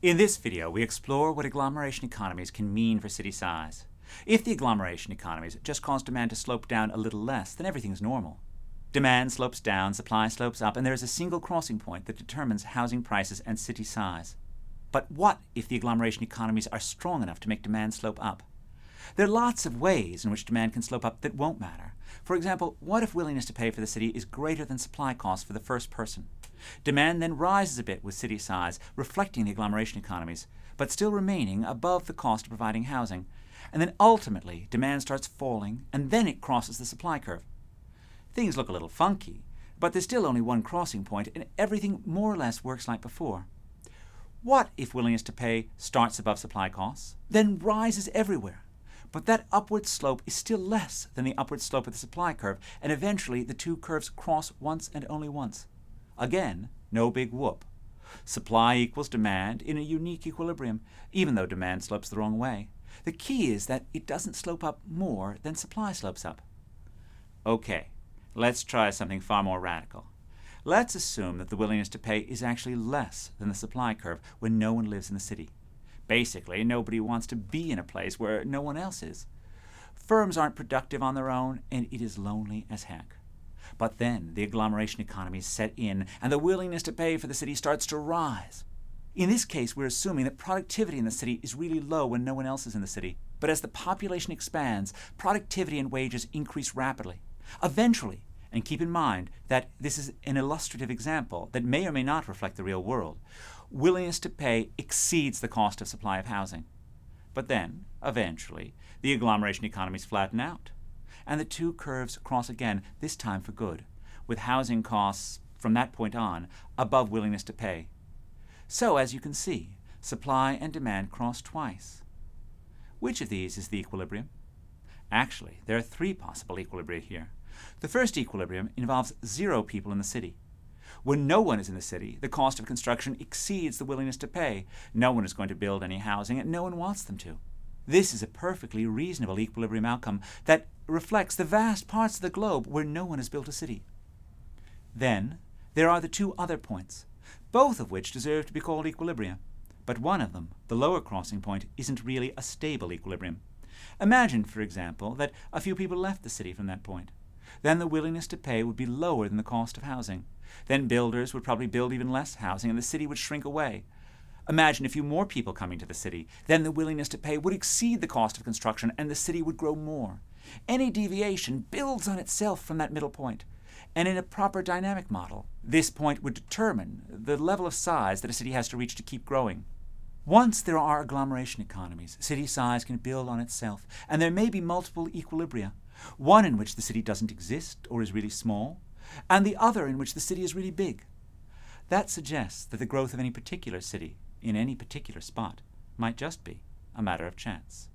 In this video, we explore what agglomeration economies can mean for city size. If the agglomeration economies just cause demand to slope down a little less, then everything's normal. Demand slopes down, supply slopes up, and there is a single crossing point that determines housing prices and city size. But what if the agglomeration economies are strong enough to make demand slope up? There are lots of ways in which demand can slope up that won't matter. For example, what if willingness to pay for the city is greater than supply costs for the first person? Demand then rises a bit with city size, reflecting the agglomeration economies, but still remaining above the cost of providing housing. And then ultimately, demand starts falling, and then it crosses the supply curve. Things look a little funky, but there's still only one crossing point, and everything more or less works like before. What if willingness to pay starts above supply costs, then rises everywhere? But that upward slope is still less than the upward slope of the supply curve, and eventually the two curves cross once and only once. Again, no big whoop. Supply equals demand in a unique equilibrium, even though demand slopes the wrong way. The key is that it doesn't slope up more than supply slopes up. Okay, let's try something far more radical. Let's assume that the willingness to pay is actually less than the supply curve when no one lives in the city. Basically, nobody wants to be in a place where no one else is. Firms aren't productive on their own, and it is lonely as heck. But then the agglomeration economies set in, and the willingness to pay for the city starts to rise. In this case, we're assuming that productivity in the city is really low when no one else is in the city. But as the population expands, productivity and wages increase rapidly. Eventually, and keep in mind that this is an illustrative example that may or may not reflect the real world, willingness to pay exceeds the cost of supply of housing. But then, eventually, the agglomeration economies flatten out, and the two curves cross again, this time for good, with housing costs, from that point on, above willingness to pay. So, as you can see, supply and demand cross twice. Which of these is the equilibrium? Actually, there are three possible equilibria here. The first equilibrium involves zero people in the city. When no one is in the city, the cost of construction exceeds the willingness to pay. No one is going to build any housing, and no one wants them to. This is a perfectly reasonable equilibrium outcome that reflects the vast parts of the globe where no one has built a city. Then, there are the two other points, both of which deserve to be called equilibria. But one of them, the lower crossing point, isn't really a stable equilibrium. Imagine, for example, that a few people left the city from that point. Then the willingness to pay would be lower than the cost of housing. Then builders would probably build even less housing, and the city would shrink away. Imagine a few more people coming to the city. Then the willingness to pay would exceed the cost of construction, and the city would grow more. Any deviation builds on itself from that middle point. And in a proper dynamic model, this point would determine the level of size that a city has to reach to keep growing. Once there are agglomeration economies, city size can build on itself, and there may be multiple equilibria, one in which the city doesn't exist or is really small, and the other in which the city is really big. That suggests that the growth of any particular city in any particular spot might just be a matter of chance.